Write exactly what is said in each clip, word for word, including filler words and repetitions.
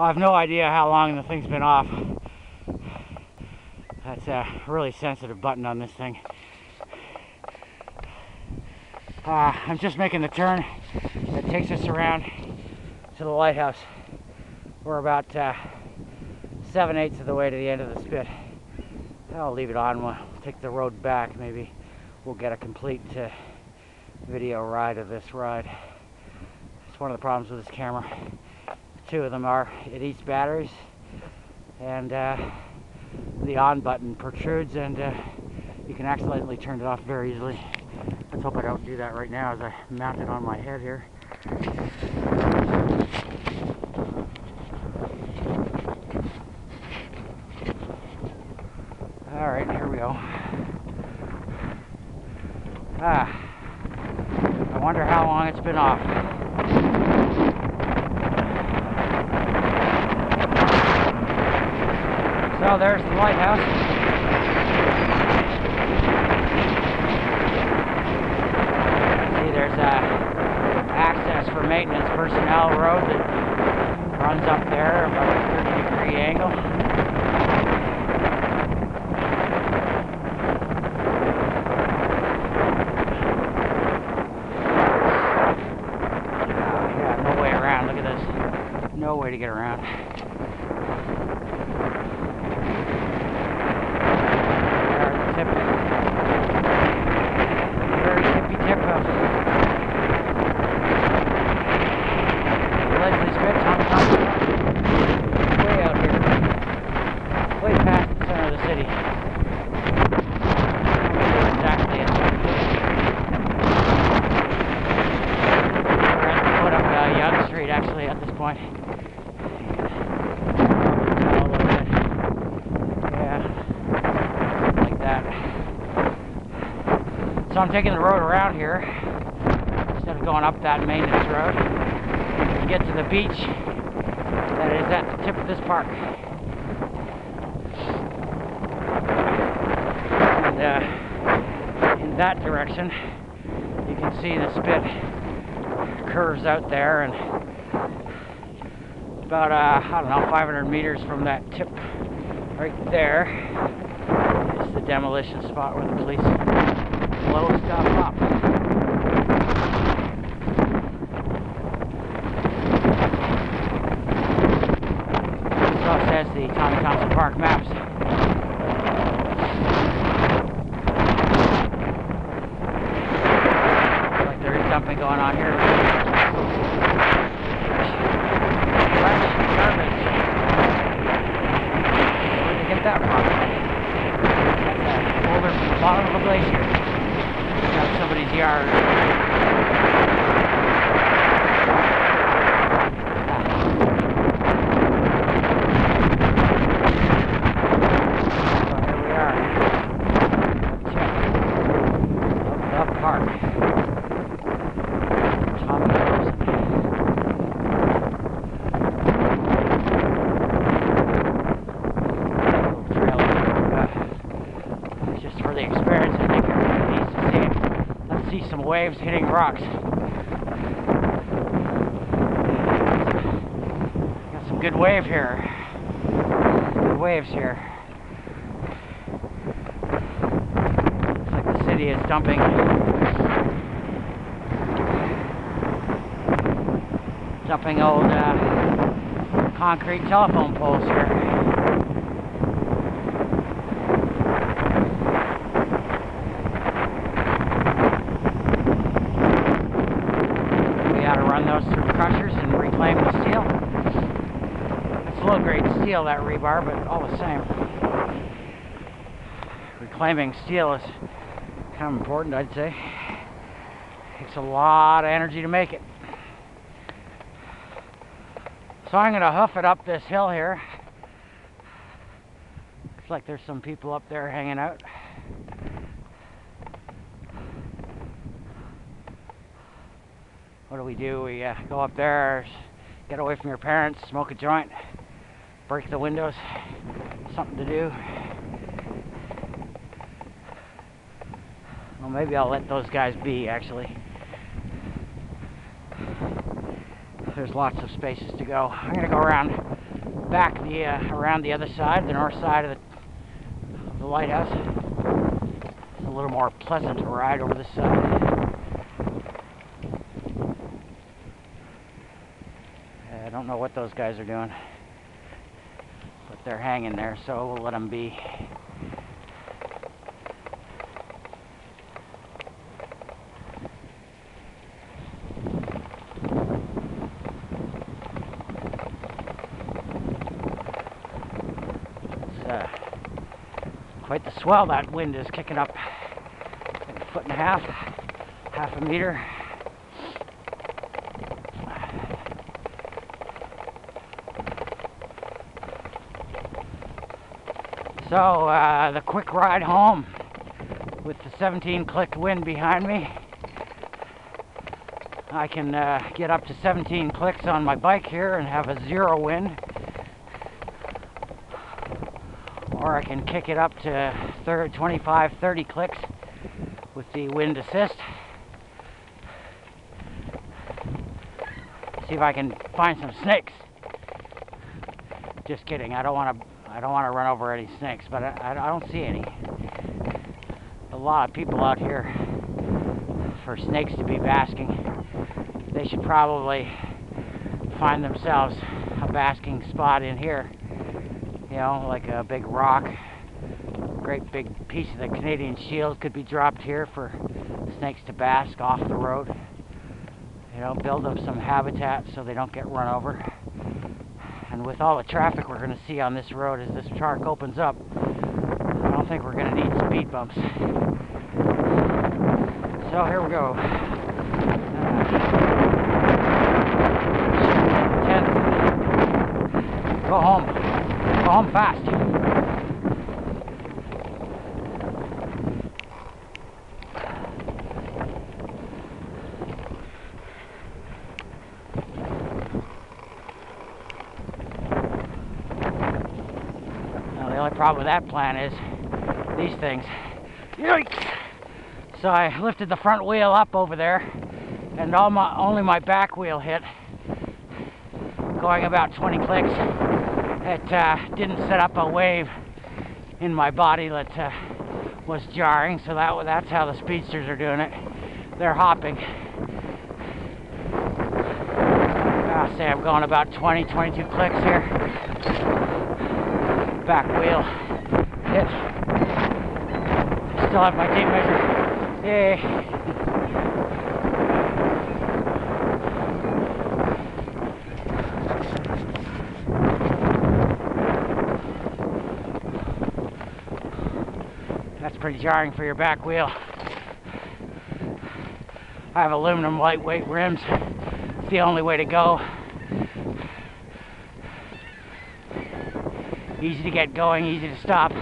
I have no idea how long the thing's been off. That's a really sensitive button on this thing. Uh, I'm just making the turn that takes us around to the lighthouse. We're about uh, seven eighths of the way to the end of the spit. I'll leave it on. We'll take the road back. Maybe we'll get a complete uh, video ride of this ride. It's one of the problems with this camera. Two of them are it eats batteries, and uh, the on button protrudes, and uh, you can accidentally turn it off very easily. Let's hope I don't do that right now as I mount it on my head here. All right, here we go. Ah, I wonder how long it's been off. So there's the lighthouse. Maintenance personnel road that runs up there about a thirty degree angle. Oh, yeah, no way around. Look at this. No way to get around. So I'm taking the road around here, instead of going up that maintenance road, to get to the beach that is at the tip of this park. And uh, in that direction, you can see the spit curves out there, and about, uh, I don't know, five hundred meters from that tip right there is the demolition spot where the police blow stuff up. So says the Tommy Thompson Park maps. Looks like there is something going on here. Where did they get that from? That's a boulder from the bottom of a glacier. Somebody's yard. So here we are. Check. Up the park. Tommy Thompson. Trail. Uh, just for the experience, I think everybody needs to see it. See some waves hitting rocks. Got some good wave here. Good waves here. Looks like the city is dumping dumping old uh, concrete telephone poles here. Steel, that rebar, but all the same, reclaiming steel is kind of important, I'd say. Takes a lot of energy to make it. So I'm going to hoof it up this hill here. Looks like there's some people up there hanging out. What do we do? We uh, go up there, get away from your parents, smoke a joint. Break the windows, something to do. Well, maybe I'll let those guys be, actually. there's lots of spaces to go. I'm going to go around back the uh, around the other side, the north side of the, of the lighthouse. It's a little more pleasant to ride over this side. I don't know what those guys are doing, but they're hanging there, so we'll let them be. Uh, quite the swell that wind is kicking up, like a foot and a half, half a meter. So uh, the quick ride home with the seventeen click wind behind me, I can uh, get up to seventeen clicks on my bike here and have a zero wind. Or I can kick it up to twenty-five, thirty clicks with the wind assist. See if I can find some snakes. Just kidding. I don't want to. I don't want to run over any snakes, but I, I don't see any. A lot of people out here for snakes to be basking. They should probably find themselves a basking spot in here. You know, like a big rock, great big piece of the Canadian Shield could be dropped here for snakes to bask off the road. You know, build up some habitat so they don't get run over. And with all the traffic we're going to see on this road as this park opens up, I don't think we're going to need speed bumps. So here we go. Uh, go home. Go home fast. Now, the only problem with that plan is these things. Yikes! So I lifted the front wheel up over there, and all my only my back wheel hit, going about twenty clicks. It uh, didn't set up a wave in my body that uh, was jarring, so that that's how the speedsters are doing it. They're hopping. I'll say I'm going about twenty, twenty-two clicks here. Back wheel hit. Still have my tape measure. Yay! Pretty jarring for your back wheel. I have aluminum lightweight rims. It's the only way to go. Easy to get going, easy to stop.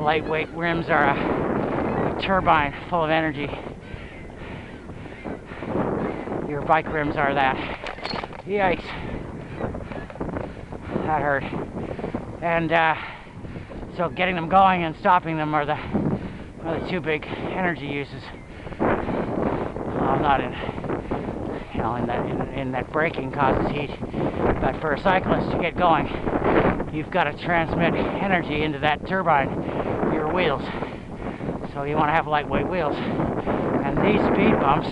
Lightweight rims are a, a turbine full of energy. Your bike rims are that. Yikes. That hurt. And uh, So getting them going and stopping them are the, are the two big energy uses. I'm not in, you know, in that, in, in that braking causes heat. But for a cyclist to get going, you've got to transmit energy into that turbine, your wheels. So you want to have lightweight wheels. And these speed bumps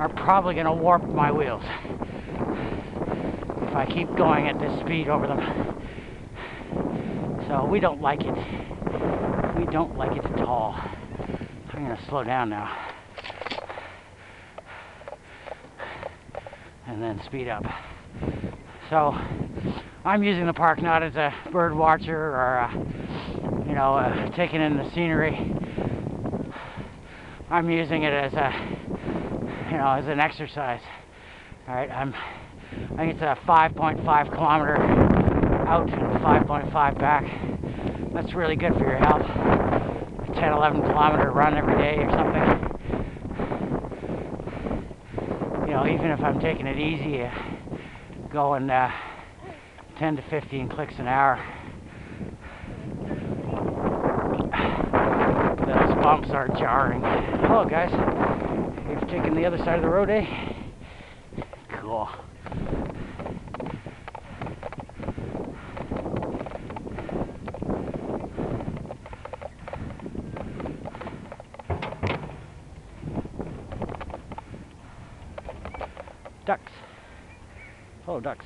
are probably going to warp my wheels if I keep going at this speed over them. So we don't like it. We don't like it at all. I'm going to slow down now. And then speed up. So I'm using the park not as a bird watcher or, a, you know, uh, taking in the scenery. I'm using it as a, you know, as an exercise. All right, I'm, I think it's a five point five kilometer. Out and five point five back. That's really good for your health. ten, eleven kilometer run every day or something. You know, even if I'm taking it easy, uh, going uh, ten to fifteen clicks an hour, those bumps are jarring. Hello, guys. You've taken the other side of the road, eh? ducks. Follow ducks.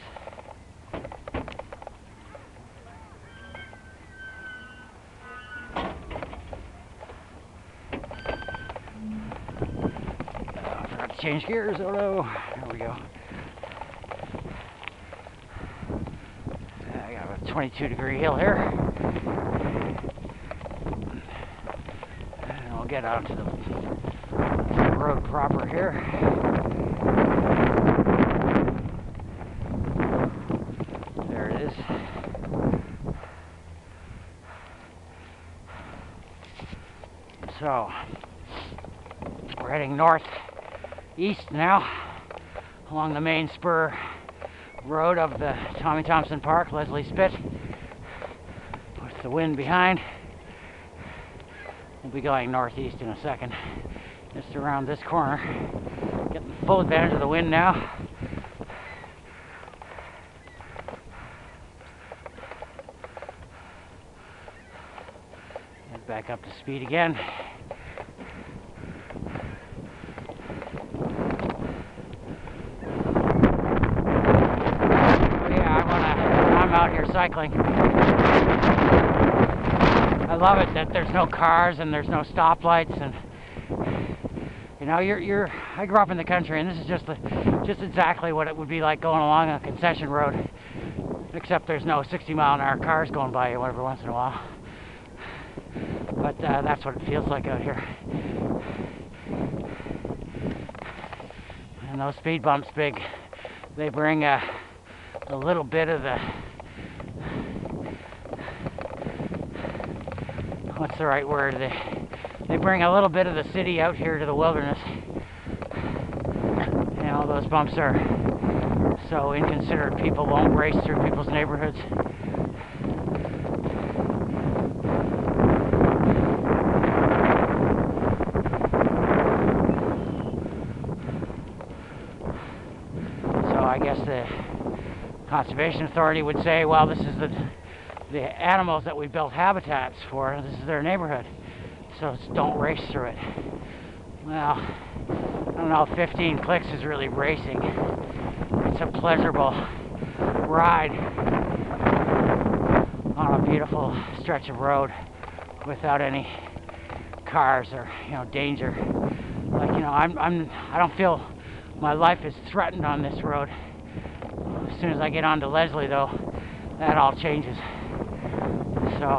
Change gears, oh no, there we go. I got a twenty-two degree hill here. And we'll get out to the road proper here. There it is. So, we're heading north. East now along the main spur road of the Tommy Thompson Park, Leslie Spit. With the wind behind, we'll be going northeast in a second. Just around this corner, getting full advantage of the wind now. And back up to speed again. Cycling. I love it that there's no cars and there's no stoplights, and you know, you're you're. I grew up in the country, and this is just the just exactly what it would be like going along a concession road, except there's no sixty mile an hour cars going by you every once in a while. But uh, that's what it feels like out here. And those speed bumps, big, they bring a a little bit of the. What's the right word? They, they bring a little bit of the city out here to the wilderness. And all those bumps are so inconsiderate. People won't race through people's neighborhoods. So I guess the Conservation Authority would say, well, this is the the animals that we built habitats for, this is their neighborhood, so don't race through it. Well, I don't know, fifteen clicks is really racing. It's a pleasurable ride on a beautiful stretch of road without any cars or, you know, danger. Like, you know, I'm, I'm, I don't feel my life is threatened on this road. As soon as I get onto Leslie, though, that all changes. So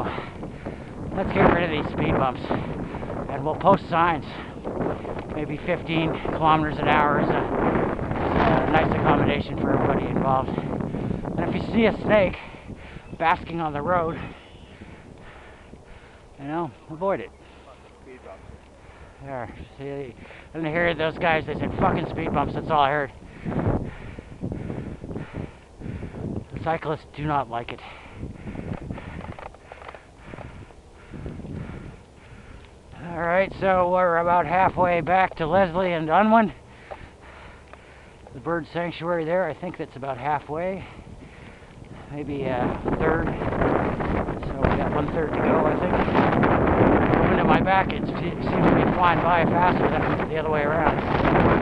let's get rid of these speed bumps, and we'll post signs. Maybe fifteen kilometers an hour is a, a nice accommodation for everybody involved. And if you see a snake basking on the road, you know, avoid it. Speed bumps. There, see, and I heard those guys, they said fucking speed bumps, that's all I heard. The cyclists do not like it. Alright, so we're about halfway back to Leslie and Unwin. The bird sanctuary there, I think that's about halfway. Maybe a third. So we got one third to go, I think. Coming to my back, it seems to be flying by faster than the other way around.